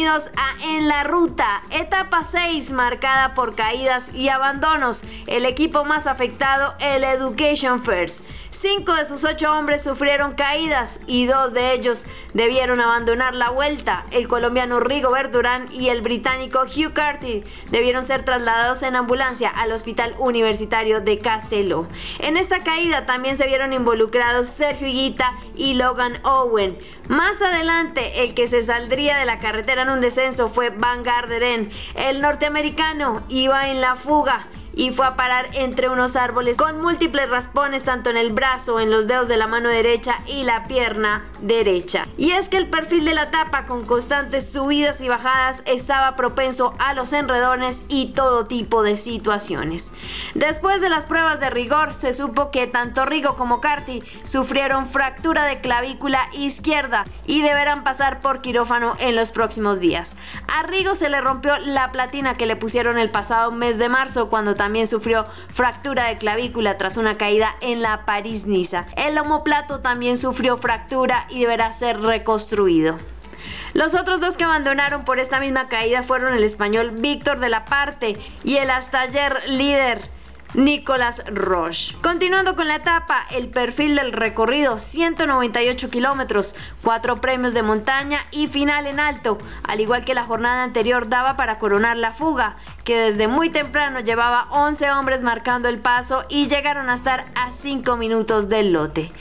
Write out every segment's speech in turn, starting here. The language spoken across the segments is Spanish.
bienvenidos a En la Ruta, etapa 6 marcada por caídas y abandonos. El equipo más afectado, el Education First. 5 de sus 8 hombres sufrieron caídas y 2 de ellos debieron abandonar la vuelta. El colombiano Rigoberto Urán y el británico Hugh Carty debieron ser trasladados en ambulancia al Hospital Universitario de Castellón. En esta caída también se vieron involucrados Sergio Higuita y Logan Owen. Más adelante, el que se saldría de la carretera en un descenso fue Van Garderen. El norteamericano iba en la fuga y fue a parar entre unos árboles con múltiples raspones tanto en el brazo, en los dedos de la mano derecha y la pierna derecha. Y es que el perfil de la etapa, con constantes subidas y bajadas, estaba propenso a los enredones y todo tipo de situaciones. Después de las pruebas de rigor se supo que tanto Rigo como Carty sufrieron fractura de clavícula izquierda y deberán pasar por quirófano en los próximos días. A Rigo se le rompió la platina que le pusieron el pasado mes de marzo, cuando también sufrió fractura de clavícula tras una caída en la París-Niza. El omóplato también sufrió fractura y deberá ser reconstruido. Los otros dos que abandonaron por esta misma caída fueron el español Víctor de la Parte y el hasta ayer líder Nicolas Roche. Continuando con la etapa, el perfil del recorrido: 198 kilómetros, 4 premios de montaña y final en alto. Al igual que la jornada anterior, daba para coronar la fuga, que desde muy temprano llevaba 11 hombres marcando el paso y llegaron a estar a 5 minutos del lote.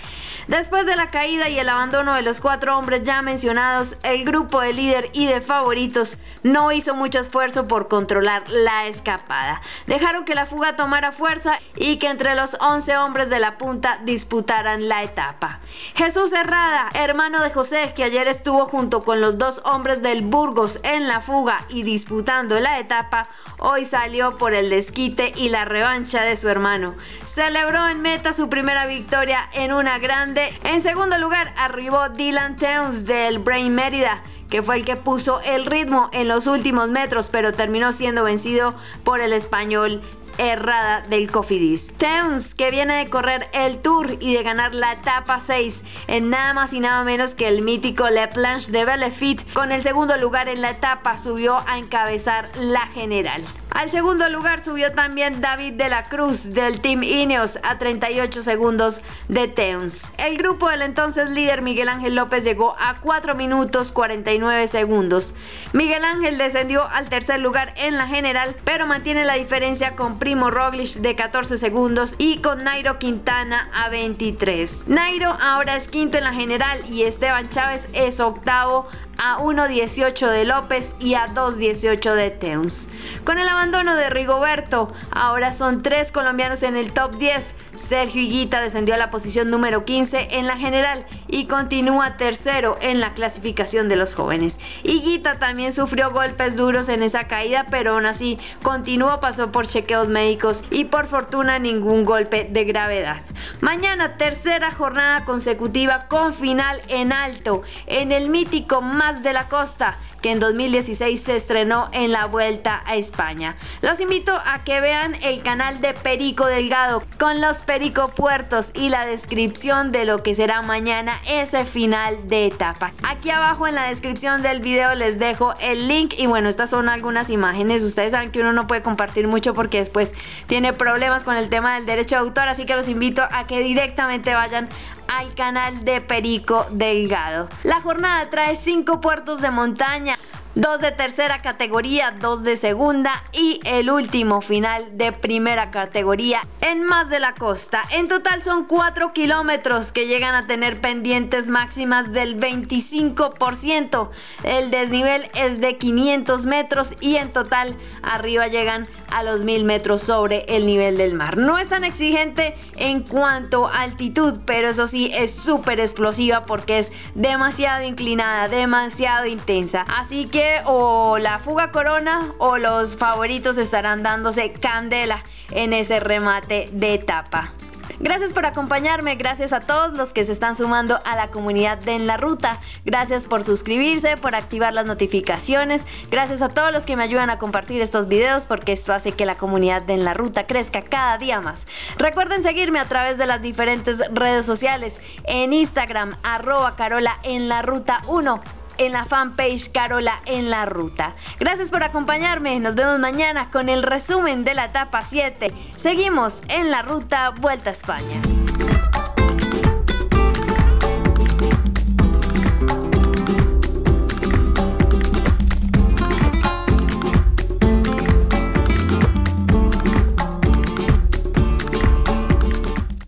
Después de la caída y el abandono de los 4 hombres ya mencionados, el grupo de líder y de favoritos no hizo mucho esfuerzo por controlar la escapada. Dejaron que la fuga tomara fuerza y que entre los 11 hombres de la punta disputaran la etapa. Jesús Herrada, hermano de José, que ayer estuvo junto con los 2 hombres del Burgos en la fuga y disputando la etapa, hoy salió por el desquite y la revancha de su hermano. Celebró en meta su primera victoria en una grande. En segundo lugar arribó Dylan Teuns del Bahrain Mérida, que fue el que puso el ritmo en los últimos metros, pero terminó siendo vencido por el español Herrada del Cofidis. Teuns, que viene de correr el Tour y de ganar la etapa 6 en nada más y nada menos que el mítico Le Planche de Bellefit, con el segundo lugar en la etapa subió a encabezar la general. Al segundo lugar subió también David de la Cruz del Team Ineos, a 38 segundos de Teuns. El grupo del entonces líder Miguel Ángel López llegó a 4 minutos 49 segundos. Miguel Ángel descendió al tercer lugar en la general, pero mantiene la diferencia con Primoz Roglish de 14 segundos y con Nairo Quintana a 23. Nairo ahora es quinto en la general y Esteban Chávez es octavo, a 1.18 de López y a 2.18 de Teuns. Con el abandono de Rigoberto, ahora son 3 colombianos en el top 10. Sergio Higuita descendió a la posición número 15 en la general y continúa tercero en la clasificación de los jóvenes. Higuita también sufrió golpes duros en esa caída, pero aún así continuó, pasó por chequeos médicos y por fortuna ningún golpe de gravedad. Mañana, tercera jornada consecutiva con final en alto en el mítico Mas de la Costa, que en 2016 se estrenó en la Vuelta a España. Los invito a que vean el canal de Perico Delgado con los Perico Puertos y la descripción de lo que será mañana ese final de etapa. Aquí abajo en la descripción del video les dejo el link y bueno, estas son algunas imágenes. Ustedes saben que uno no puede compartir mucho porque después tiene problemas con el tema del derecho de autor, así que los invito a que directamente vayan al canal de Perico Delgado. La jornada trae 5 puertos de montaña, 2 de tercera categoría, 2 de segunda y el último final de primera categoría en Mas de la Costa. En total son 4 kilómetros que llegan a tener pendientes máximas del 25%. El desnivel es de 500 metros y en total arriba llegan a los 1000 metros sobre el nivel del mar. No es tan exigente en cuanto a altitud, pero eso sí es súper explosiva porque es demasiado inclinada, demasiado intensa. Así que o la fuga corona o los favoritos estarán dándose candela en ese remate de etapa. Gracias por acompañarme, gracias a todos los que se están sumando a la comunidad de En la Ruta, gracias por suscribirse, por activar las notificaciones, gracias a todos los que me ayudan a compartir estos videos porque esto hace que la comunidad de En la Ruta crezca cada día más. Recuerden seguirme a través de las diferentes redes sociales, en Instagram @carolaenlaruta1, en la fanpage Carola en la Ruta. Gracias por acompañarme, nos vemos mañana con el resumen de la etapa 7. Seguimos en la ruta Vuelta a España.